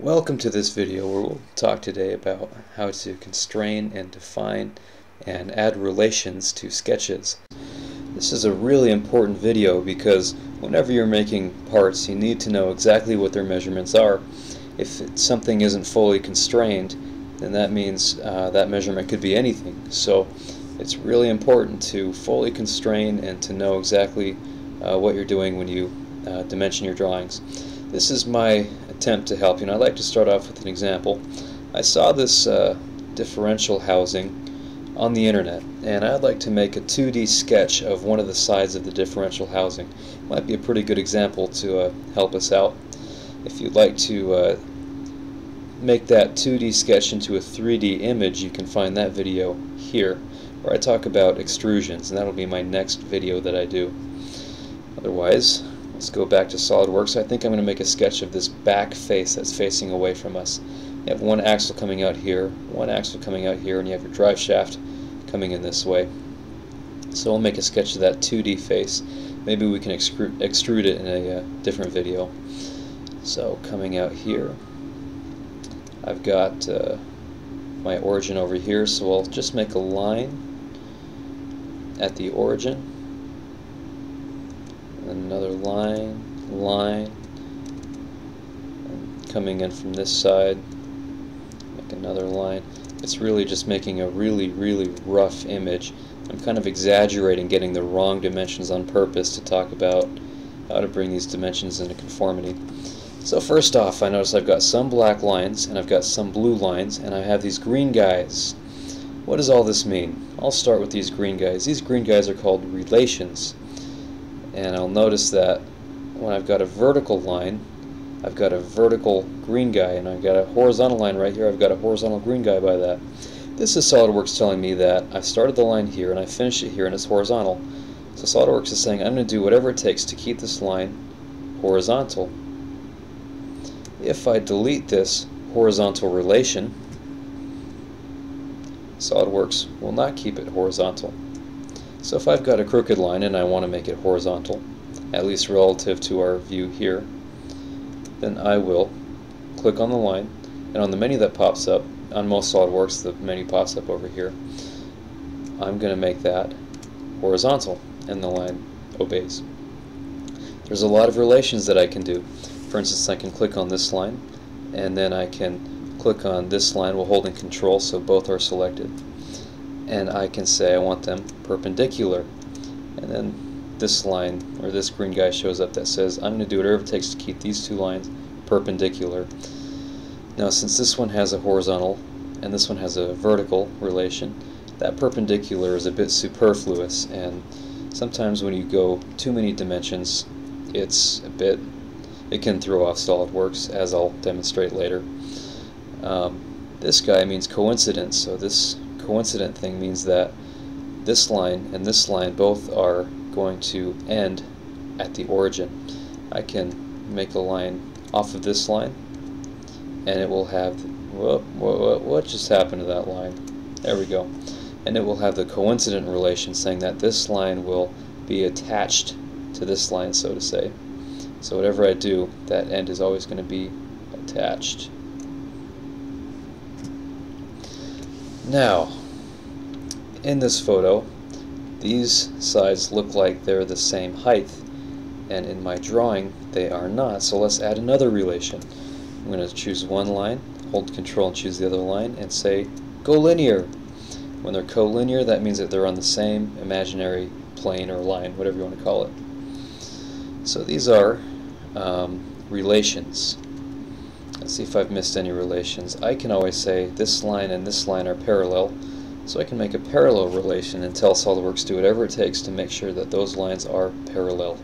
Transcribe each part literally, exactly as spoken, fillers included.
Welcome to this video where we'll talk today about how to constrain and define and add relations to sketches. This is a really important video because whenever you're making parts you need to know exactly what their measurements are. If something isn't fully constrained then that means uh, that measurement could be anything. So it's really important to fully constrain and to know exactly uh, what you're doing when you uh, dimension your drawings. This is my attempt to help you, and I'd like to start off with an example. I saw this uh, differential housing on the internet, and I'd like to make a two D sketch of one of the sides of the differential housing. Might be a pretty good example to uh, help us out. If you'd like to uh, make that two D sketch into a three D image, you can find that video here, where I talk about extrusions, and that'll be my next video that I do. Otherwise, let's go back to SolidWorks. I think I'm going to make a sketch of this back face that's facing away from us. You have one axle coming out here, one axle coming out here, and you have your drive shaft coming in this way. So we'll make a sketch of that two D face. Maybe we can extrude, extrude it in a uh, different video. So coming out here, I've got uh, my origin over here, so I'll just make a line at the origin. Another line, line, and coming in from this side, make another line. It's really just making a really, really rough image. I'm kind of exaggerating, getting the wrong dimensions on purpose to talk about how to bring these dimensions into conformity. So first off, I notice I've got some black lines, and I've got some blue lines, and I have these green guys. What does all this mean? I'll start with these green guys. These green guys are called relations. And I'll notice that when I've got a vertical line, I've got a vertical green guy, and I've got a horizontal line right here, I've got a horizontal green guy by that. This is SolidWorks telling me that I've started the line here and I finish it here and it's horizontal. So SolidWorks is saying I'm going to do whatever it takes to keep this line horizontal. If I delete this horizontal relation, SolidWorks will not keep it horizontal. So if I've got a crooked line and I want to make it horizontal, at least relative to our view here, then I will click on the line, and on the menu that pops up, on most SolidWorks the menu pops up over here, I'm going to make that horizontal, and the line obeys. There's a lot of relations that I can do. For instance, I can click on this line, and then I can click on this line while holding control so both are selected. And I can say I want them perpendicular, and then this line or this green guy shows up that says I'm going to do whatever it takes to keep these two lines perpendicular. Now since this one has a horizontal and this one has a vertical relation, that perpendicular is a bit superfluous, and sometimes when you go too many dimensions it's a bit it can throw off SolidWorks, as I'll demonstrate later. Um, this guy means coincidence, so this coincident thing means that this line and this line both are going to end at the origin. I can make a line off of this line and it will have whoop, whoop, whoop, what just happened to that line? There we go. And it will have the coincident relation saying that this line will be attached to this line, so to say. So whatever I do, that end is always going to be attached. Now, in this photo, these sides look like they're the same height, and in my drawing they are not, so let's add another relation. I'm going to choose one line, hold control and choose the other line, and say go linear. When they're collinear, that means that they're on the same imaginary plane or line, whatever you want to call it. So these are um, relations. Let's see if I've missed any relations. I can always say this line and this line are parallel, so I can make a parallel relation and tell SolidWorks do whatever it takes to make sure that those lines are parallel.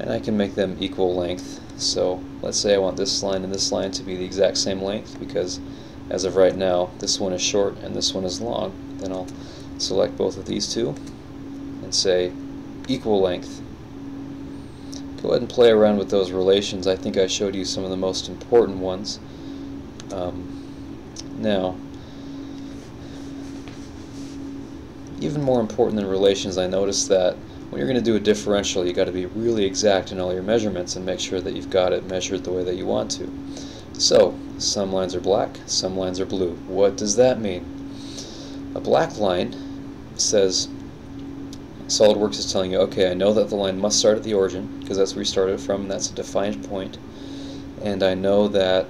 And I can make them equal length, so let's say I want this line and this line to be the exact same length, because as of right now this one is short and this one is long. Then I'll select both of these two and say equal length. Go ahead and play around with those relations. I think I showed you some of the most important ones. Um, now, even more important than relations, I noticed that When you're going to do a differential, you've got to be really exact in all your measurements and make sure that you've got it measured the way that you want to. So, some lines are black, some lines are blue. What does that mean? A black line says, SolidWorks is telling you, okay, I know that the line must start at the origin, because that's where we started from, and that's a defined point, and I know that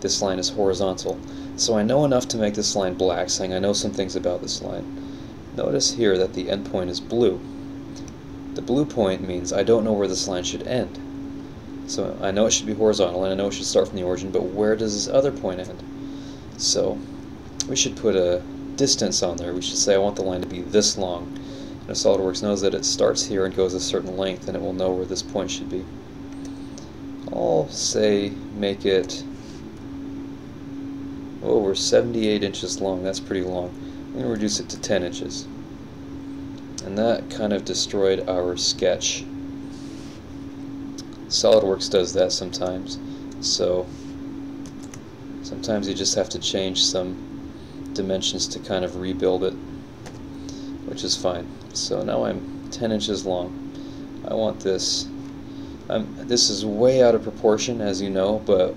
this line is horizontal. So I know enough to make this line black, saying I know some things about this line. Notice here that the end point is blue. The blue point means I don't know where this line should end. So I know it should be horizontal, and I know it should start from the origin, but where does this other point end? So we should put a distance on there. We should say I want the line to be this long. And SolidWorks knows that it starts here and goes a certain length, and it will know where this point should be. I'll say make it over seventy-eight inches long. That's pretty long. I'm going to reduce it to ten inches. And that kind of destroyed our sketch. SolidWorks does that sometimes, so sometimes you just have to change some dimensions to kind of rebuild it, which is fine. So now I'm ten inches long. I want this. I'm, this is way out of proportion, as you know, but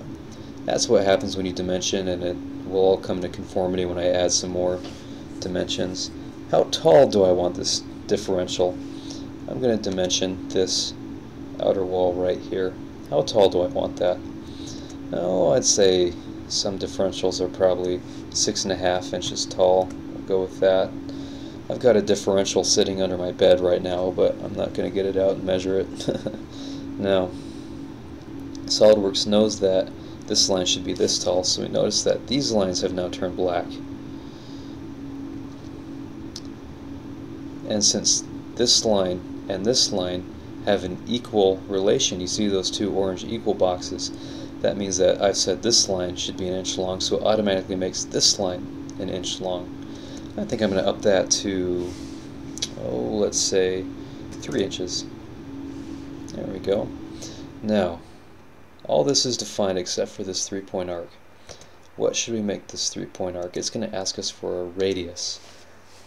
that's what happens when you dimension, and it will all come to conformity when I add some more dimensions. How tall do I want this differential? I'm going to dimension this outer wall right here. How tall do I want that? Oh, I'd say some differentials are probably six and a half inches tall. I'll go with that. I've got a differential sitting under my bed right now, but I'm not going to get it out and measure it. Now, SolidWorks knows that this line should be this tall, so we notice that these lines have now turned black. And since this line and this line have an equal relation, you see those two orange equal boxes, that means that I've said this line should be an inch long, so it automatically makes this line an inch long. I think I'm going to up that to, oh, let's say three inches. There we go. Now, all this is defined except for this three-point arc. What should we make this three-point arc? It's going to ask us for a radius.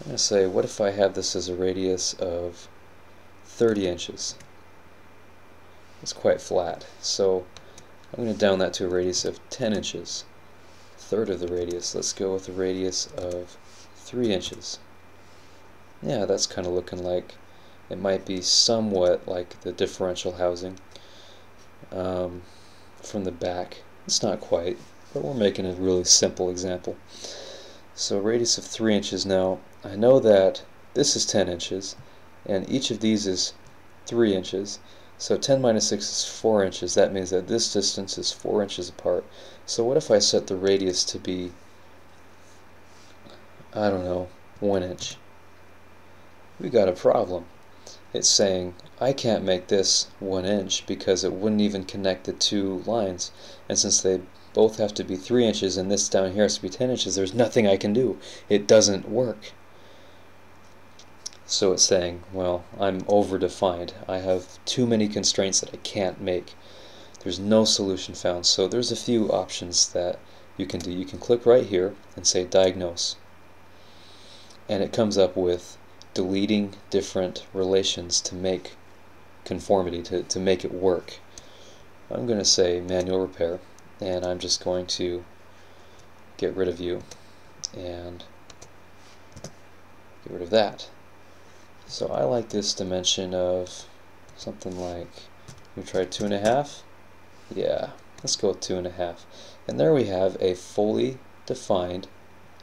I'm going to say, what if I have this as a radius of thirty inches? It's quite flat, so I'm going to down that to a radius of ten inches. A third of the radius. Let's go with a radius of three inches. Yeah, that's kind of looking like it might be somewhat like the differential housing um, from the back. It's not quite, but we're making a really simple example. So radius of three inches. Now, I know that this is ten inches, and each of these is three inches. So ten minus six is four inches. That means that this distance is four inches apart. So what if I set the radius to be, I don't know, one inch? We got a problem. It's saying, I can't make this one inch because it wouldn't even connect the two lines. And since they both have to be three inches, and this down here has to be ten inches, there's nothing I can do. It doesn't work. So it's saying, well, I'm overdefined. I have too many constraints that I can't make. There's no solution found. So there's a few options that you can do. You can click right here and say diagnose. And it comes up with deleting different relations to make conformity, to, to make it work. I'm going to say manual repair. And I'm just going to get rid of you and get rid of that. So I like this dimension of something like, we tried two and a half. Yeah, let's go with two and a half. And there we have a fully defined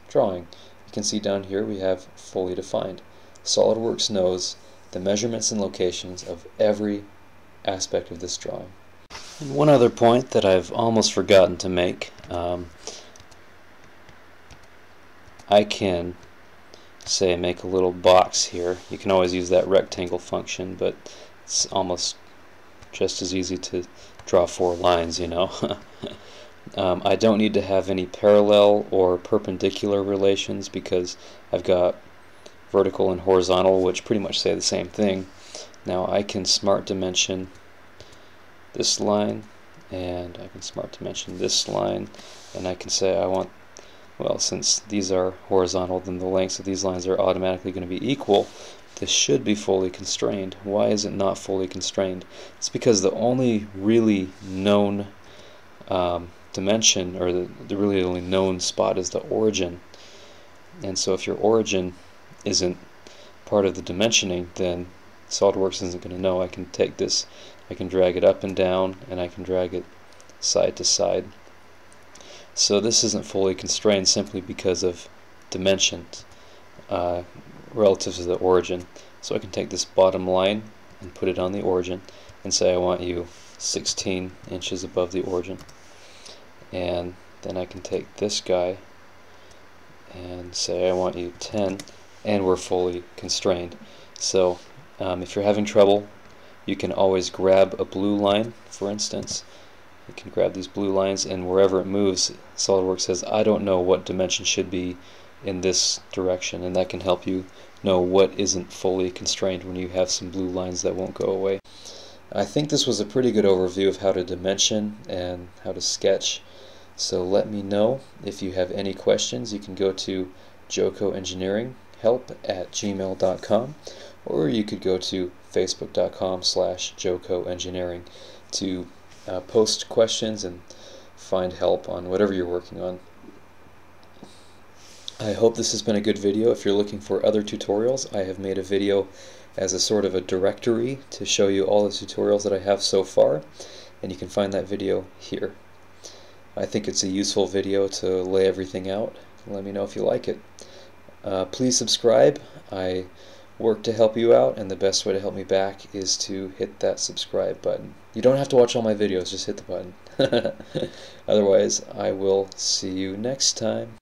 drawing. You can see down here we have fully defined. SolidWorks knows the measurements and locations of every aspect of this drawing. And one other point that I've almost forgotten to make, um, I can say make a little box here. You can always use that rectangle function, but it's almost just as easy to draw four lines, you know. um, I don't need to have any parallel or perpendicular relations because I've got vertical and horizontal, which pretty much say the same thing. Now I can smart dimension this line, and I can smart dimension this line, and I can say I want, well, since these are horizontal, then the lengths of these lines are automatically going to be equal, This should be fully constrained. Why is it not fully constrained? It's because the only really known um, dimension, or the, the really only known spot, is the origin. And so if your origin isn't part of the dimensioning, then SolidWorks isn't going to know. I can take this, I can drag it up and down, and I can drag it side to side. So this isn't fully constrained simply because of dimensions uh, relative to the origin. So I can take this bottom line and put it on the origin and say I want you sixteen inches above the origin. And then I can take this guy and say I want you ten, and we're fully constrained. So um, if you're having trouble, you can always grab a blue line, for instance. You can grab these blue lines, and wherever it moves, SolidWorks says, I don't know what dimension should be in this direction, and that can help you know what isn't fully constrained when you have some blue lines that won't go away. I think this was a pretty good overview of how to dimension and how to sketch. So let me know if you have any questions. You can go to Joko Engineering Help at gmail dot com, or you could go to facebook dot com slash Joko Engineering to uh, post questions and find help on whatever you're working on. I hope this has been a good video. If you're looking for other tutorials, I have made a video as a sort of a directory to show you all the tutorials that I have so far, and you can find that video here. I think it's a useful video to lay everything out. Let me know if you like it. Uh, please subscribe. I work to help you out, and the best way to help me back is to hit that subscribe button. You don't have to watch all my videos, just hit the button. Otherwise, I will see you next time.